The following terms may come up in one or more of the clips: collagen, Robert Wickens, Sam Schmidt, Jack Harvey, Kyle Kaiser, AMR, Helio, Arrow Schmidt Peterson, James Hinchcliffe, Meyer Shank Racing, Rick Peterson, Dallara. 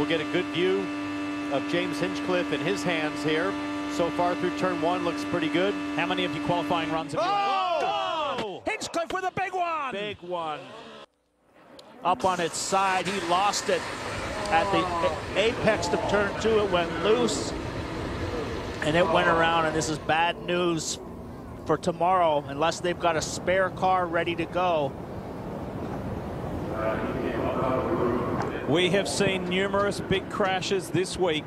We'll get a good view of James Hinchcliffe in his hands here. So far through turn one, looks pretty good. How many of you qualifying runs have you oh! Oh! Hinchcliffe with a big one! Big one. Up on its side, he lost it at the apex of turn two. It went loose, and it went around, and this is bad news for tomorrow, unless they've got a spare car ready to go. We have seen numerous big crashes this week,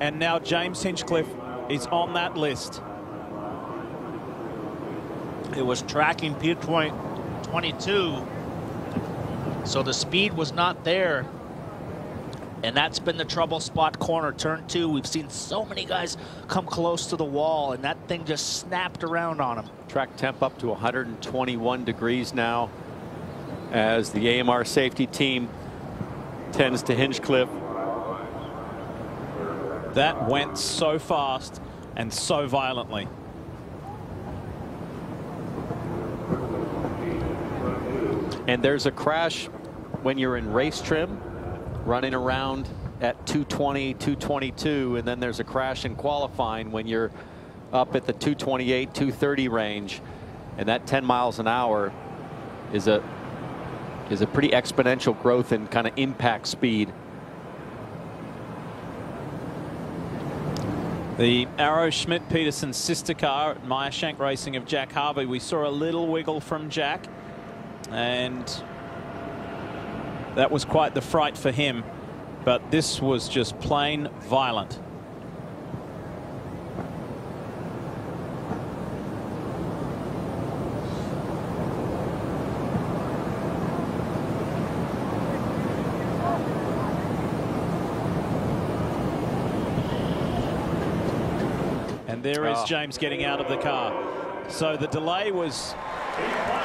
and now James Hinchcliffe is on that list. It was tracking P-point 22, so the speed was not there. And that's been the trouble spot, corner, turn two. We've seen so many guys come close to the wall, and that thing just snapped around on him. Track temp up to 121 degrees now, as the AMR safety team tends to Hinchcliffe. That went so fast and so violently. And there's a crash when you're in race trim, running around at 220, 222, and then there's a crash in qualifying when you're up at the 228, 230 range, and that 10 miles an hour is a pretty exponential growth in kind of impact speed. The Arrow Schmidt Peterson sister car at Meyer Shank Racing of Jack Harvey, we saw a little wiggle from Jack, and that was quite the fright for him, but this was just plain violent. And there is James getting out of the car. So the delay was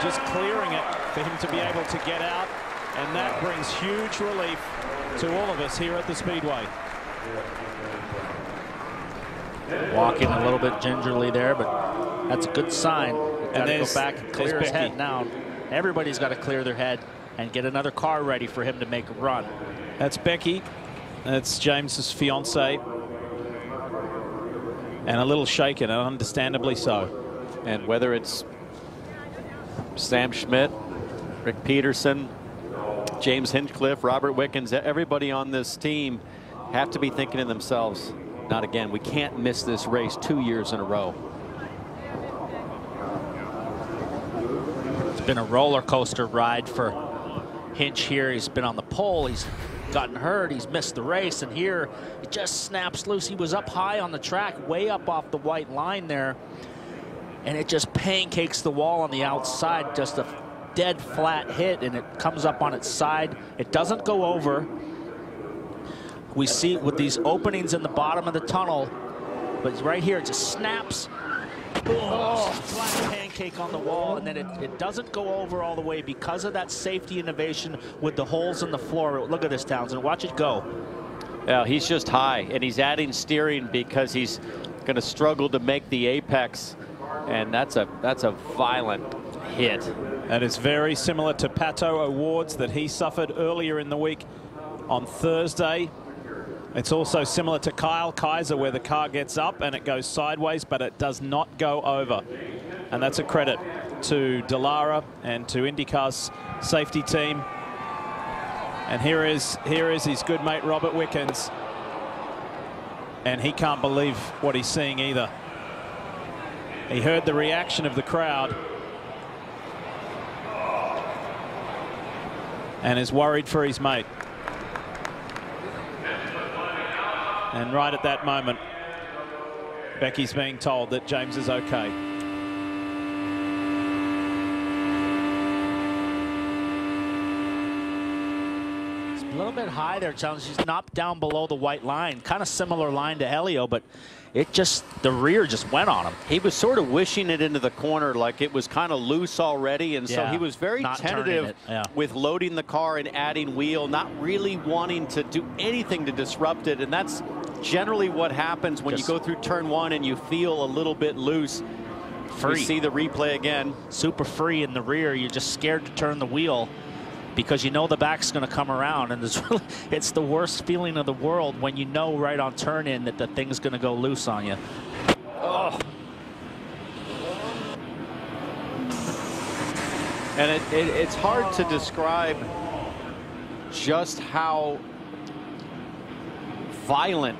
just clearing it for him to be able to get out. And that brings huge relief to all of us here at the Speedway. Walking a little bit gingerly there, but that's a good sign. And go back and clear his head now. Everybody's got to clear their head and get another car ready for him to make a run. That's Becky. That's James's fiance. And a little shaken, and understandably so. And whether it's Sam Schmidt, Rick Peterson, James Hinchcliffe, Robert Wickens, everybody on this team have to be thinking to themselves, not again. We can't miss this race 2 years in a row. It's been a roller coaster ride for Hinch here. He's been on the pole, he's gotten hurt, he's missed the race, and here it just snaps loose. He was up high on the track, way up off the white line there, and it just pancakes the wall on the outside, just a dead flat hit, and it comes up on its side. It doesn't go over. We see with these openings in the bottom of the tunnel, but right here it just snaps. Oh, flat pancake on the wall, and then it doesn't go over all the way because of that safety innovation with the holes in the floor. Look at this, Townsend, watch it go. Yeah, he's just high, and he's adding steering because he's gonna struggle to make the apex, and that's a violent hit. That is very similar to Pato O'Ward's that he suffered earlier in the week on Thursday. It's also similar to Kyle Kaiser, where the car gets up and it goes sideways, but it does not go over. And that's a credit to Dallara and to IndyCar's safety team. And here is his good mate, Robert Wickens. And he can't believe what he's seeing either. He heard the reaction of the crowd and is worried for his mate. And right at that moment, Becky's being told that James is okay. It's a little bit high there, Jones. She's knocked down below the white line. Kind of similar line to Helio, but it just, the rear just went on him. He was sort of wishing it into the corner, like it was kind of loose already, and so he was very tentative with loading the car and adding wheel, not really wanting to do anything to disrupt it, and that's generally what happens when you go through turn one and you feel a little bit loose. Free. You see the replay again. Super free in the rear. You're just scared to turn the wheel. because you know the back's going to come around, and really, it's the worst feeling of the world when you know right on turn in that the thing's going to go loose on you. Oh. And it's hard to describe just how violent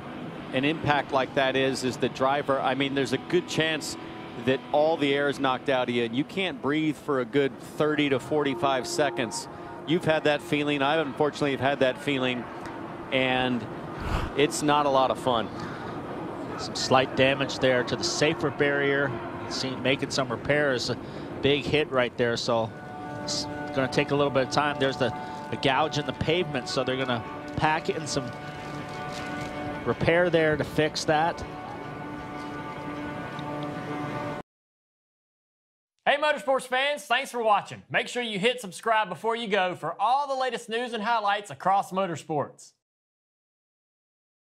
an impact like that is the driver. I mean, there's a good chance that all the air is knocked out of you and you can't breathe for a good 30 to 45 seconds. You've had that feeling. I unfortunately have had that feeling, and it's not a lot of fun. Some slight damage there to the safer barrier. Seen making some repairs. A big hit right there, so it's going to take a little bit of time. There's the gouge in the pavement, so they're going to pack in some repair there to fix that. Hey motorsports fans, thanks for watching. Make sure you hit subscribe before you go for all the latest news and highlights across motorsports.